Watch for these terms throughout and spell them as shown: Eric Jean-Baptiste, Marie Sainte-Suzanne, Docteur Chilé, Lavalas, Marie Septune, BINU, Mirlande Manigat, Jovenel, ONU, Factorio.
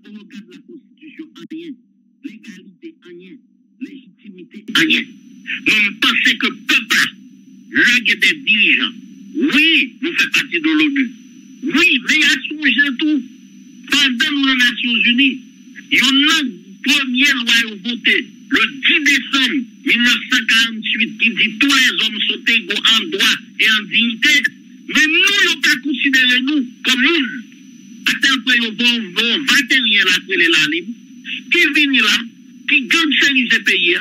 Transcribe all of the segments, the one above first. dans le cadre de la Constitution, rien. Légalité, rien. Légitimité, rien. On pense que peuple, l'un des dirigeants, oui, nous fait partie de l'ONU. Oui, mais à songer tout. Pendant les Nations Unies, il y en a première loi votée le 10 décembre 1948 qui dit tous les hommes sont égaux en droit et en dignité. Mais nous, nous pas considéré nous comme nous. À tel point, nous avons 21 ans après les Lalim, qui viennent là, qui gagnent ces pays.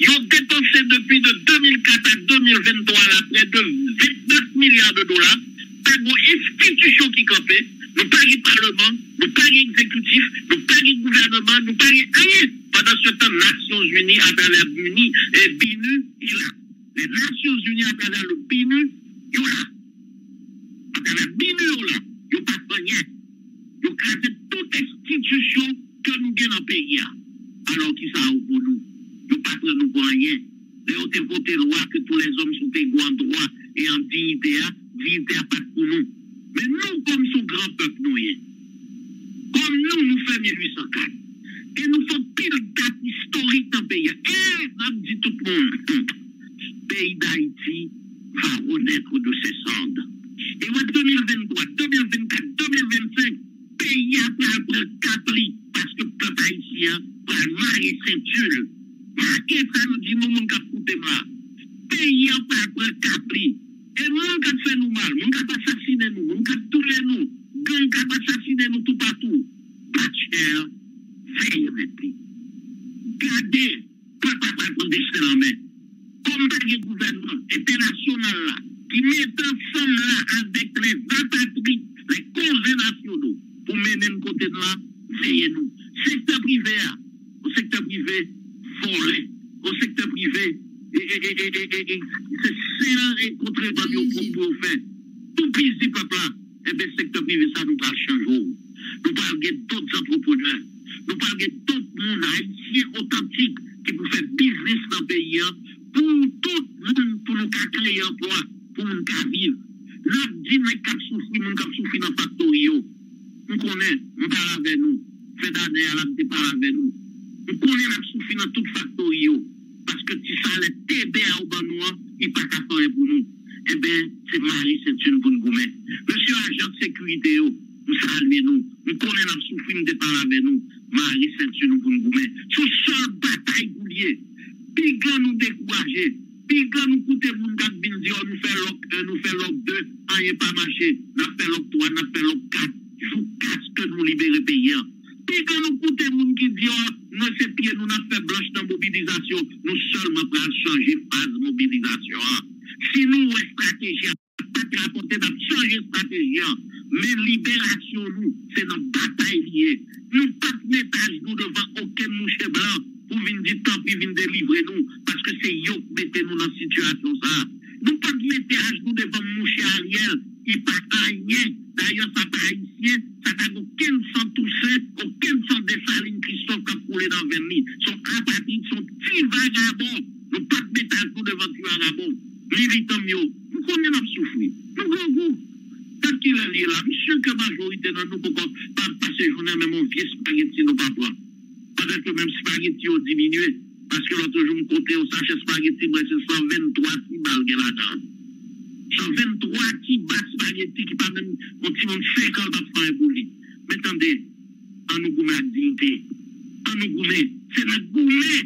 Ils ont dépensé depuis de 2004 à 2023 près de 29 milliards de dollars par une institution qui campait. Nous parions parlement, nous parions exécutif, nous parions gouvernement, nous parions rien. Pendant ce temps, Nations Unies à travers BINU et BINU, il a. Les Nations Unies à travers le BINU, il a. À travers BINU, il a. Il n'y a pas de rien. Il a créé toute institution que nous gagnons dans le pays. Alors qui ça a pour nous? Il n'y a pas de nous pour rien. Nous avons voté loi que tous les hommes sont égaux en droit et en dignité. Dignité à pas pour nous. Mais nous, comme son grand peuple, nous y est. Comme nous, nous faisons 1804. Et nous faisons pile date historique dans le pays. Et, on dit tout le monde, le pays d'Haïti va renaître de ses cendres. Et en 2023, 2024, 2025, le pays a pris capri. Parce que le peuple haïtien prend Marie Septune. Marie, ça nous dit, nous, nous, nous, nous, le pays a pris capri. Et nous, on peut faire nous mal, on peut assassiner nous, on peut tuer nous, on peut assassiner nous tout partout. Bachère, veille avec lui. Gardez, peuple à prendre des chèvres en main. Combat du gouvernement international là, qui met ensemble là avec les apatrides, les congés nationaux, pour mener le côté de là, veillez nous. Secteur privé, au secteur privé, volé, au secteur privé, c'est contre les bandits pour faire. Tout pis du peuple là, et bien secteur privé, ça nous parle chaque jour. Nous parlons d'autres entrepreneurs. Nous parlons d'autres monde haïtiens authentiques qui peuvent faire business dans le pays pour tout le monde, pour nous créer un emploi, pour nous vivre. Nous disons que nous avons souffert dans le Factorio. Nous connaissons, nous parlons avec nous. Fait d'année, nous parlons avec nous. Nous connaissons que nous souffert dans tout le Factorio. Parce que si ça allait TB à Obanois, il n'y a pas qu'à faire pour nous. Eh bien, c'est Marie Sainte-Suzanne pour nous gommer. Monsieur agent de sécurité, nous saluons nous. Nous connaissons notre souffrance de parler avec nous. Marie Sainte-Suzanne pour nous gommer. Sous seule bataille goulier, puis quand nous décourager, puis quand nous coûter pour nous garder, nous faisons l'op 2, on n'y a pas marché. Nous faisons l'op 3, nous faisons l'op 4. Il faut que nous libérer pays. Puis quand nous coûter pour nous dire, nous c'est pieds, nous avons fait blanche dans la mobilisation, nous seulement pour changer phase de mobilisation. Si nous, une stratégie, pas de rapporter, nous changer stratégie. Mais libération, nous, c'est notre bataille liée. Nous pas métage nous devant aucun mouche blanc pour venir dire tant pis, venir délivrer nous. Parce que c'est eux qui mettent nous dans cette situation. Nous pas métage nous devant mouche Ariel. Il n'y a pas rien. D'ailleurs, ça n'a pas haïtien. Ça n'a aucun sang touché, aucun sang dessaline Christophe qui a coulé dans le vernis. Ils sont apathiques, ils sont petits vagabonds. Nous pas de métal pour devant les vagabonds. Militants, nous connaissons souffrir. Nous avons tant qu'il est lié là, monsieur que la majorité de nous ne pas passer journée même en vieux spaghetti, nous ne pas prendre. Pendant que même spaghetti ont diminué. Parce que l'autre jour, nous comptons au sachet spaghetti, c'est 123 balles là-dedans. 123 qui battent spaghetti qui pas même on tient 5 ans d'enfants pour lui. Mais attendez, on nous gourmet à dignité. On nous gourmet. C'est notre gourmet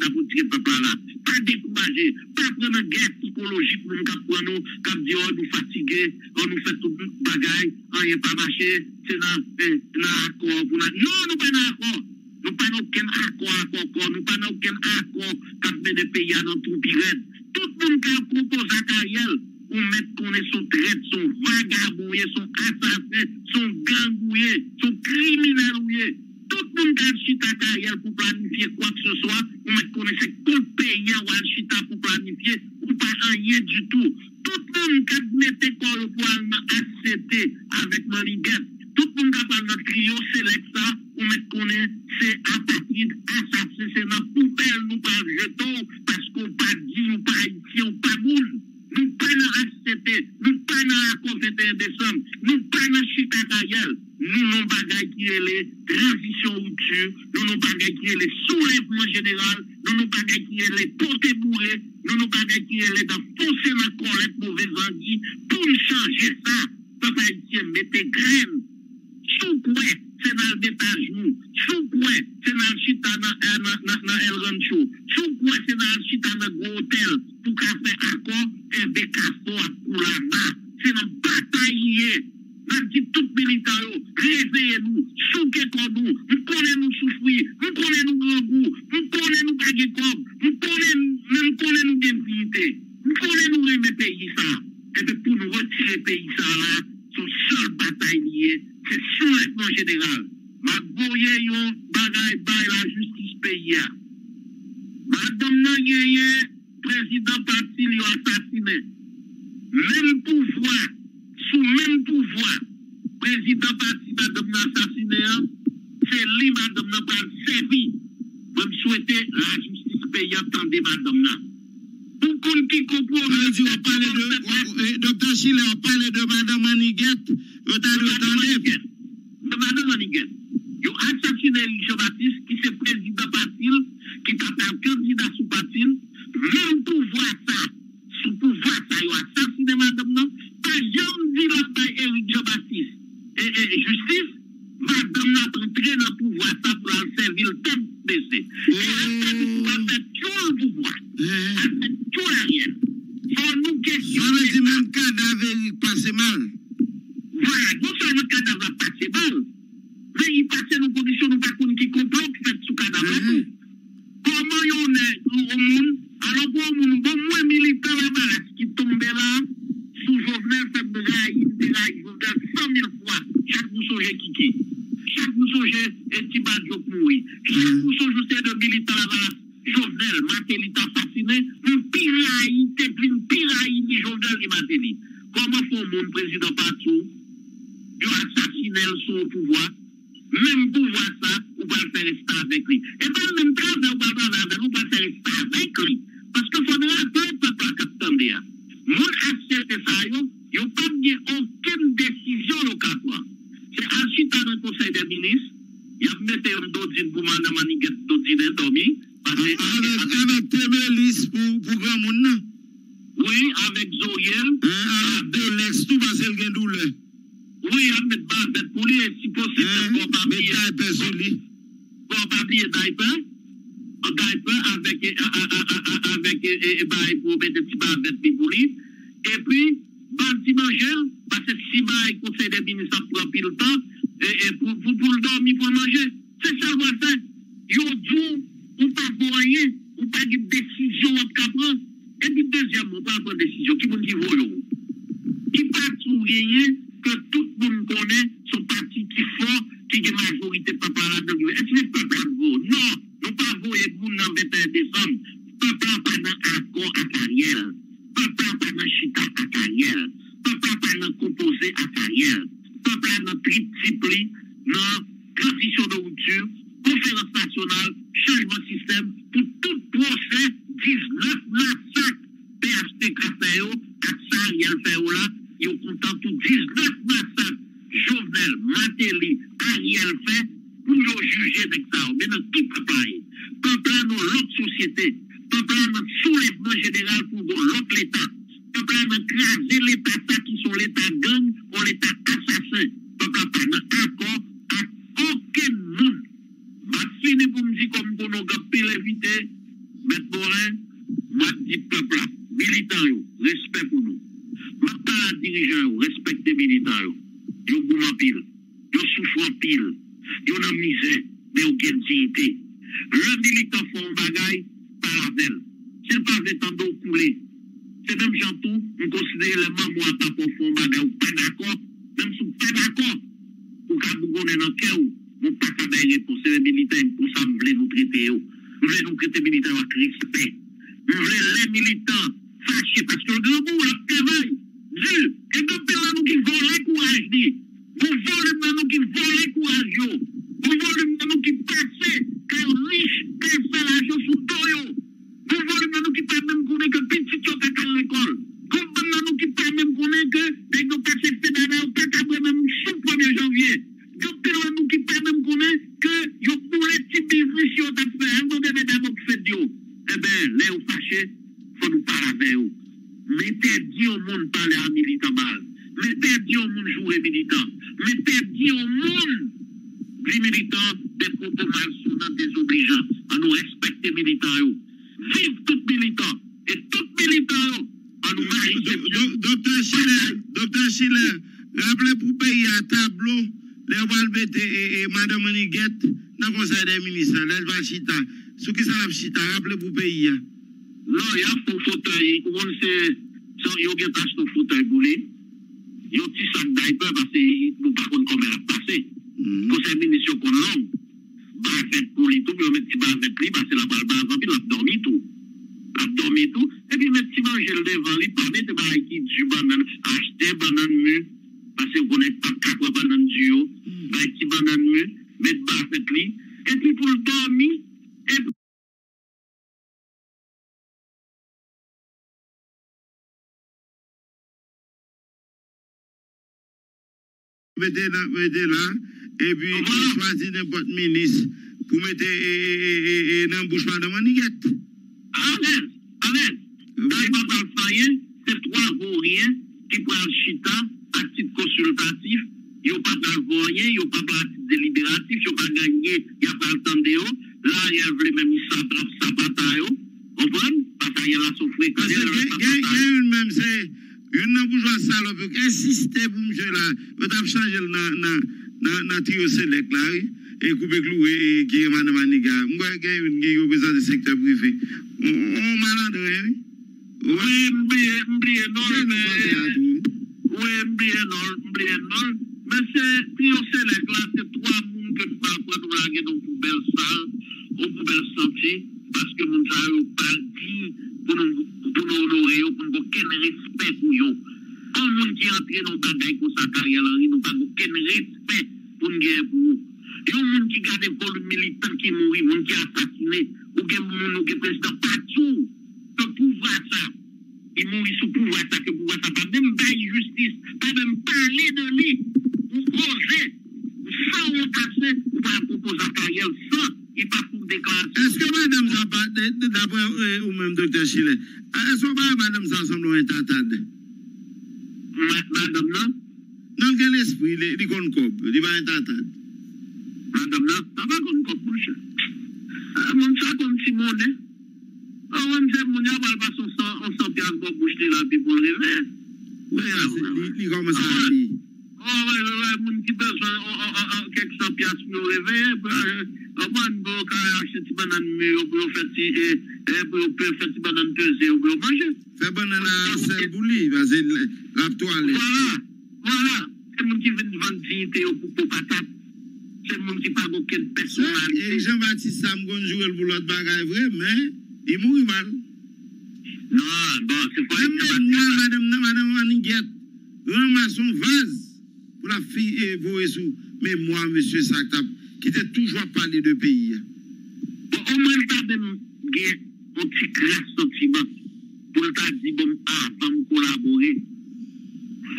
d'apporter peuple là. Pas décourager, pas prendre une guerre psychologique pour nous prendre nous, comme dire on nous fatigué, on nous fait tout le bagaille, on n'y a pas marché, c'est dans accord pour nous. Non, nous pas dans accord. Nous pas aucun accord, nous pas aucun accord qui met des pays dans tout pirate. Tout le monde qui a proposé à Ariel, on met qu'on est son traître, son vagabouillé, son assassin, son gangouillé, son criminel. Tout le monde qui a chita à Ariel pour planifier quoi que ce soit, on met qu'on est ses comptes payants ou chita pour planifier, ou pas rien du tout. Tout le monde qui a mis quoi pour accepter avec Mariguette. Tout le monde qui a parlé notre trio, c'est l'exa, on met qu'on est ses apatrides, assassins, c'est la poubelle, nous pas jetons, parce qu'on pas dit, nous pas ici, on pas boule. Nous pas dans ACT, nous pas dans la COP 21 décembre, nous pas dans Chita Ariel, nous n'avons pas qui est les transitions rupture, nous n'avons pas qui est les soulèvements général, nous n'avons pas qui est les portées bourrées, nous n'avons pas qui est les d'enfoncer la collecte mauvaise anguille pour changer ça. Papa haïtien mettez graines. Sous quoi c'est dans le détage nous. Sous quoi c'est dans le chita dans El Rancho. Sous quoi c'est dans le chita dans le hôtel pour qu'on fasse accord et bécafo pour la main. C'est dans batailler. Nous dit tout militaire, réveillez-nous, souquez-nous, nous connaissons souffrir, nous connaissons grand goût, nous connaissons paquet comme, nous connaissons dignité, nous connaissons remettre pays ça. Et puis pour nous retirer pays ça là, son seul bataille liée, c'est soulèvement général. Ma goye yon bagaille bail la justice pays. Madame Nangueye, président parti l'a assassiné. Même pouvoir. Sous même pouvoir, président parti madame assassiné, c'est lui madame n'a pas servi. Même souhaiter la justice payante tendez madame n'a. Pour qu'on qui comprenne, on parle de Docteur Chilé, on parle de madame Maniguette, de madame Maniguette. Ils ont assassiné Jean-Baptiste qui c'est président parti, qui t'a candidat sous parti, même pouvoir ça. Sous pouvoir ça, ils ont assassiné madame n'a. Pas jamais dit la taille Eric Jean-Baptiste. Et justice, madame n'a pris dans le pouvoir, ça pour la servir le temps de baisser. Et elle fait tout le pouvoir. Elle fait tout l'arrière. Faut nous questionner. On a dit même cadavre passe mal. Voilà, non seulement cadavre passe mal, mais il passe nos conditions, nous pas qu'on qui complot qui fait sous cadavre. Comment y'en est au monde, alors pour le monde, bon moins militant la balasse qui tombait là, sous Jovenel, ça me déraille, Jovenel, 100 000 fois, chaque moussoger Kiki, chaque moussoger Etibadio Koui, chaque moussoger c'est de militant la balasse, Jovenel, Matéli t'a fasciné, une piraille, t'es plus une piraille, ni Jovenel, ni Matéli. Comment faut mon président partout, il assassiné son pouvoir, même pouvoir ça, ou pas le faire ça avec lui. Et pas le même travail, ou pas le faire avec lui, ou pas le faire ça avec lui. Parce qu'il faudra que le peuple a capté. Mon accepte ça, il n'y a pas de aucune décision locale. C'est ensuite dans le conseil des ministres, il y a mis un dodine pour madame Maniguette dodine et dormi. Avec Témélis pour grand monde. Oui, avec Zoriel. Avec Bélex, tout va se faire douleur. Oui, avec Barbette pour lui, si possible, pour pas oublier. Pour pas oublier Diaper. On avec pour mettre si bavette pour lui. Et puis, bandit manger, parce que si bail conseil des ministres prend pile le temps, et pour le dormir, pour le manger. C'est ça qu'on fait. Yo dou, ou pas pour rien, ou pas de décision à prendre. Et puis deuxièmement, on prend décision. Qui vous dit voyons? Qui part sous rien que tout le monde connaît son parti qui fort, qui est majorité pas par là. Est-ce que le peuple a voté? Non! Nous pas voyez pour nous dans 21 décembre. Peuple n'a pas d'accord à carrière. Peuple n'a pas chita à carrière. Peuple n'a pas composé à carrière. Peuple n'a tripli dans transition de rupture, conférence nationale, changement de système pour tout procès 19 massacres. PHT Caféo, Axariel Féo là, ils ont content tout 19 massacres. Jovenel, Matéli, Ariel Fé. Pour nous juger avec ça, mais dans tout peuple, peuple dans l'autre société, peuple dans soulèvement général pour l'autre l'État, peuple dans craser l'État, ça qui sont l'État gang ou l'État assassin, peuple pas dans accord à aucun monde. Je finis pour me dire comme pour nous gâter l'éviter, mais pour rien, moi je dis peuple, militants, respect pour nous. Je parle à dirigeants, respecte les militants, ils ont goûté en pile, ils souffrent en pile. Ils ont misère, mais aucune dignité. Le militant font un bagaille par la veille. S'il pas veut tant d'eau couler, c'est même gens tout, on considère les mamans à papa font un bagaille ou pas d'accord, même si on pas d'accord. Pour qu'à Bougonne dans le cœur, on ne peut pas faire réponse. Les militants, pour ça, on voulait nous traiter. On voulait nous traiter les militants avec respect. On voulait les militants fâchés parce que le grand bout, le travail, dur, et depuis là, nous qui volons le courage dit. Pour volume nous qui volait courageux, pour volume nous qui passait, car riche, car fait l'argent sous toyo, pour volume nous qui pas même connaît que petit yo pas à l'école, pour volume nous qui pas même connaît que dès que nous passons le pédale, on pas même sous 1er janvier, pour que nous ne pouvons pas nous connaître que nous pour les petits business qui ont fait, nous devons d'abord faire Dieu. Eh bien, les ou fâchés, il faut nous parler avec eux. Mettez-vous au monde parler à militant mal. Mettez-vous au monde jouer militant. Mettez-vous au monde les militants des propos malsonnants désobligeants. On nous respecte les militants. Vive tout militant. Et tout militant, on nous marche. Docteur Chilé, rappelez pour payer à tableau, les Walbet et Mme Moniguette dans le Conseil des ministres, les Valchita. Ce qui s'en chita, rappelez pour payer. Non, il y a un fauteuil. Il y a un tache de fauteuil boulé. Il y a un petit sac d'hyper parce que nous ne savons pas comment elle a passé. Conseil des ministres, qu'on l'homme. Bavette pour lui, tout, mais on met petit bavette lui parce que la balle bavette, il a dormi tout. Abdomen tout, et puis même si manger le devant, il parlait de bail qui du banane, acheter banane mûre, parce qu'on connaît pas quatre bananes du haut, bail qui banane mûre, mettre bas cette lit, et puis pour le dormir, et puis. Mettez là, et puis choisir n'importe ministre pour mettre dans le bouche de maniguette. Amen, amen. Dans le papa Fayet, c'est trois vauriens qui prennent chita à titre consultatif. Ils n'ont pas de vaurien, ils n'ont pas de délibératif, ils n'ont pas gagné, ils n'ont pas le temps de eux. Là, ils veulent même sapatayo. Vous comprenez? Parce qu'il y a la souffrance. Parce qu'il y a une même, c'est une bourgeoise salope qui insiste pour monsieur là. Vous avez changé le trio select là, oui? Et couper cloué, qui est madame Maniga. Moi, qui représente le secteur privé. On malandre, hein? Oui, m'blié non. Oui, m'blié non. Mais c'est, si on sait les classes, c'est trois mouns que nous parlons pour la guerre dans poubelle sale, ou poubelle sentier, parce que nous n'avons pas dit pour nous honorer, pour nous aucun respect pour eux. Quand nous qui entrons dans le bagaille pour sa carrière, nous n'avons aucun respect pour nous. Il y a des gens qui gardent le volume militant qui mourent, des gens qui assassinent, ou des gens qui président partout. Le pouvoir, ça, ils mourent sous pouvoir, ça, que pouvoir, ça, pas même bail justice, pas même parler de lui, ou oser, sans on casser, ou pas proposer à carrière, sans, il pas pour déclarer. Est-ce que madame, d'après, ou même docteur Chilé, est-ce que madame, ça semble être attendue? Madame, non? Non, quel esprit, il concorde, il va être attendue. Madame, là, ça va comme mon cher. Mon cher, comme Simone, hein. On sait, mon cher, on va passer en 100 piastres pour boucher la pipe pour le réveil. Oui, il commence à dire. Oh, ouais, mon petit besoin, quelques 100 piastres pour le réveil. On va nous acheter des bananes mûres, pour faire des bananes pesées, pour manger. Faire banane à sel bouli, vas-y, la toilette. Voilà. C'est mon qui vient de vendre dignité pour patate. C'est mon qui pas aucune personnalité. Et Jean-Baptiste Sam Gonjouel pour l'autre bagaille vrai, mais il mourit mal. Non, bon, c'est pas une madame Aniguette, ramasse son vase pour la fille et vous et sous. Mais moi, monsieur Saktab, qui était toujours parlé de pays. Bon, au moins, il t'a même gagné un petit classe sentiment pour le t'a dit, bon, avant de collaborer,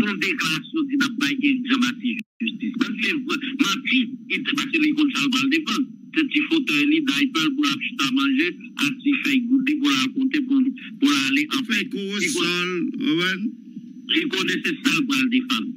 son déclaration dit n'a pas été Jean-Baptiste. Justice. Parce que menti, il te passe les consalles par le défendre. C'est un petit fauteuil d'Aipel pour la chute à manger, un petit feuille goûté pour la compter, pour aller en fait. Il connaît ces salles pour le défendre.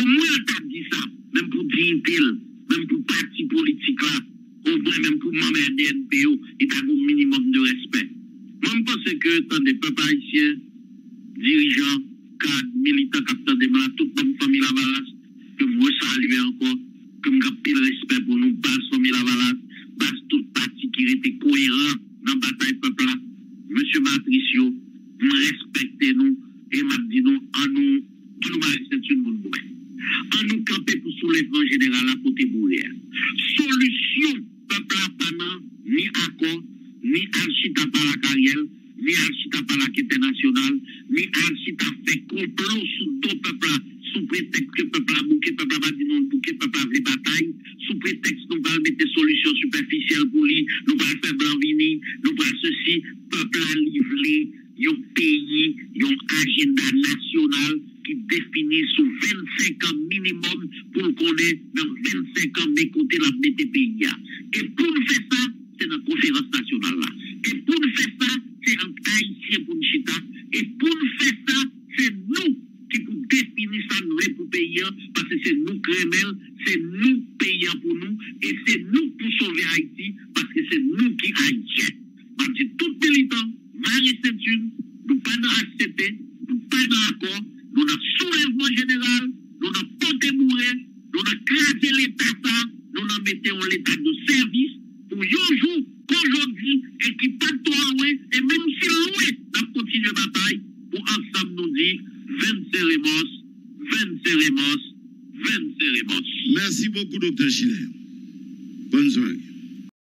Au moins, il t'a dit ça, même pour dignité, même pour parti politique là, au moins, même pour membre des NPO, il t'a un minimum de respect. Même parce que, tant des peuples haïtiens, dirigeants, cadres, militants, capteurs de malades, toute notre famille Lavalas, que vous saluez encore, que vous avez le respect pour nous, base famille Lavalas, base toute partie qui était cohérent dans la bataille peuple là. Monsieur Matricio, respectez-nous et m'a dit nous, en nous, Marie Septune pour nous. En nous camper pour soulèvement général à côté bourrière. Solution, peuple là, pas non, ni accord, ni alchita par la carrière, ni alchita par la quête nationale, ni alchita fait complot sous deux peuples là. Sous prétexte que le peuple a bouqué, le peuple a dit non, le bouquet, le peuple a fait bataille, sous prétexte nous allons mettre des solutions superficielles pour lui, nous allons faire blanc-vini, nous allons ceci, le peuple a livré, un pays, un agenda national qui définit sous 25 ans minimum pour qu'on ait dans 25 ans mes côtés la BTPIA. Et pour nous faire ça, c'est dans la conférence nationale là. Et pour nous faire ça, c'est en Haïtien pour nous chita. Et pour nous faire ça, c'est nous qui pour définir ça nous pour payer, parce que c'est nous crémel, c'est nous payants pour nous, et c'est nous pour sauver Haïti, parce que c'est nous qui Haïtiens. Parce que tout militant, Marie Septune, nous pas dans HCP, nous pas dans accord, nous dans soulèvement général, nous dans porté bourré, nous dans craser l'État ça, nous dans mettons l'État de service pour un jour, qu'aujourd'hui, et qui pas trop loin, et même si loin, nous continuons la bataille pour ensemble nous dire 20 cérémos, 20 cérémos, 20 cérémos. Merci beaucoup, Docteur Chilé. Bonne soirée.